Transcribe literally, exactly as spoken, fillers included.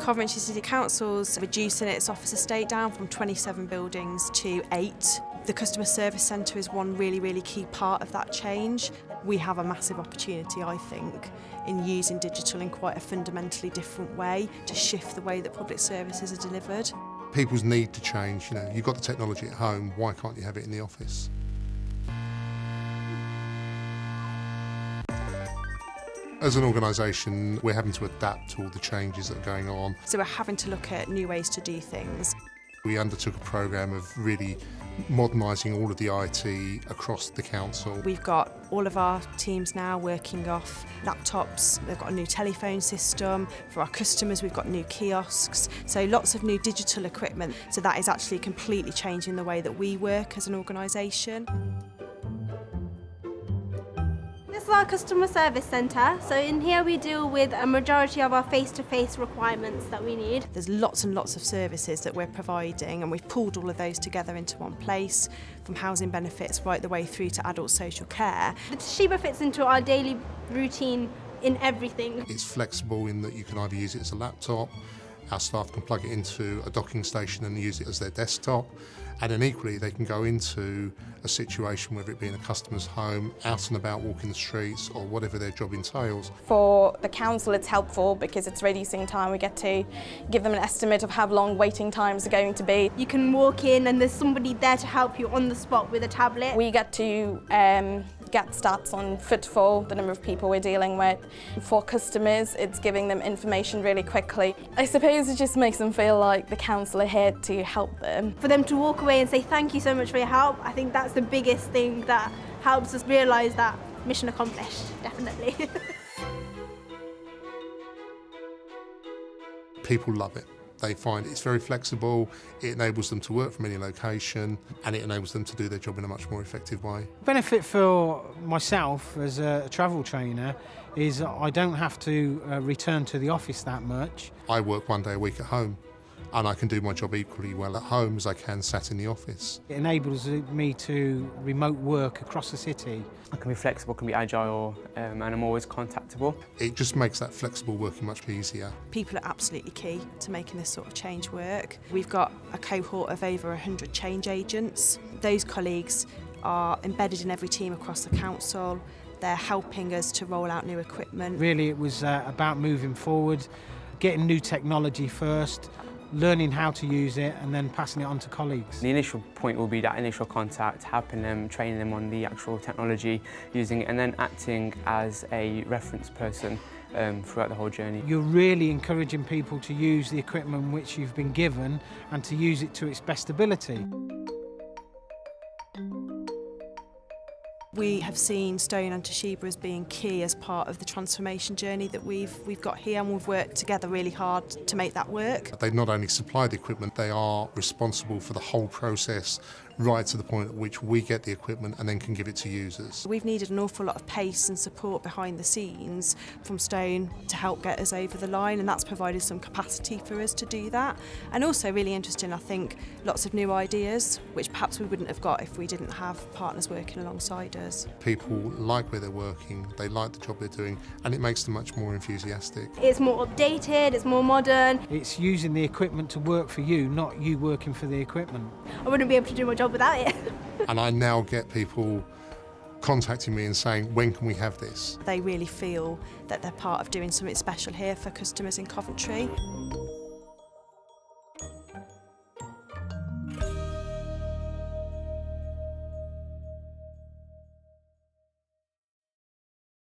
Coventry City Council's reducing its office estate down from twenty-seven buildings to eight. The customer service centre is one really, really key part of that change. We have a massive opportunity, I think, in using digital in quite a fundamentally different way to shift the way that public services are delivered. People's need to change, you know, you've got the technology at home, why can't you have it in the office? As an organisation, we're having to adapt to all the changes that are going on. So we're having to look at new ways to do things. We undertook a programme of really modernising all of the I T across the council. We've got all of our teams now working off laptops. They've got a new telephone system. For our customers, we've got new kiosks. So lots of new digital equipment. So that is actually completely changing the way that we work as an organisation. This is our customer service centre, so in here we deal with a majority of our face-to-face requirements that we need. There's lots and lots of services that we're providing, and we've pulled all of those together into one place, from housing benefits right the way through to adult social care. The Toshiba fits into our daily routine in everything. It's flexible in that you can either use it as a laptop, our staff can plug it into a docking station and use it as their desktop, and then equally they can go into a situation, whether it be in a customer's home, out and about walking the streets, or whatever their job entails. For the council it's helpful because it's reducing time. We get to give them an estimate of how long waiting times are going to be. You can walk in and there's somebody there to help you on the spot with a tablet. We get to um, get stats on footfall, the number of people we're dealing with. For customers, it's giving them information really quickly. I suppose it just makes them feel like the council are here to help them. For them to walk away and say thank you so much for your help, I think that's the biggest thing that helps us realise that mission accomplished, definitely. People love it. They find it's very flexible, it enables them to work from any location, and it enables them to do their job in a much more effective way. The benefit for myself as a travel trainer is I don't have to uh, return to the office that much. I work one day a week at home, and I can do my job equally well at home as I can sat in the office. It enables me to remote work across the city. I can be flexible, can be agile, um, and I'm always contactable. It just makes that flexible working much easier. People are absolutely key to making this sort of change work. We've got a cohort of over one hundred change agents. Those colleagues are embedded in every team across the council. They're helping us to roll out new equipment. Really, it was uh, about moving forward, getting new technology first, learning how to use it and then passing it on to colleagues. The initial point will be that initial contact, helping them, training them on the actual technology, using it and then acting as a reference person um, throughout the whole journey. You're really encouraging people to use the equipment which you've been given and to use it to its best ability. We have seen Stone and Toshiba as being key as part of the transformation journey that we've we've got here, and we've worked together really hard to make that work. They not only supply the equipment, they are responsible for the whole process right to the point at which we get the equipment and then can give it to users. We've needed an awful lot of pace and support behind the scenes from Stone to help get us over the line, and that's provided some capacity for us to do that. And also really interesting, I think, lots of new ideas which perhaps we wouldn't have got if we didn't have partners working alongside us. People like where they're working, they like the job they're doing, and it makes them much more enthusiastic. It's more updated, it's more modern. It's using the equipment to work for you, not you working for the equipment. I wouldn't be able to do my job without it. And I now get people contacting me and saying, when can we have this? They really feel that they're part of doing something special here for customers in Coventry.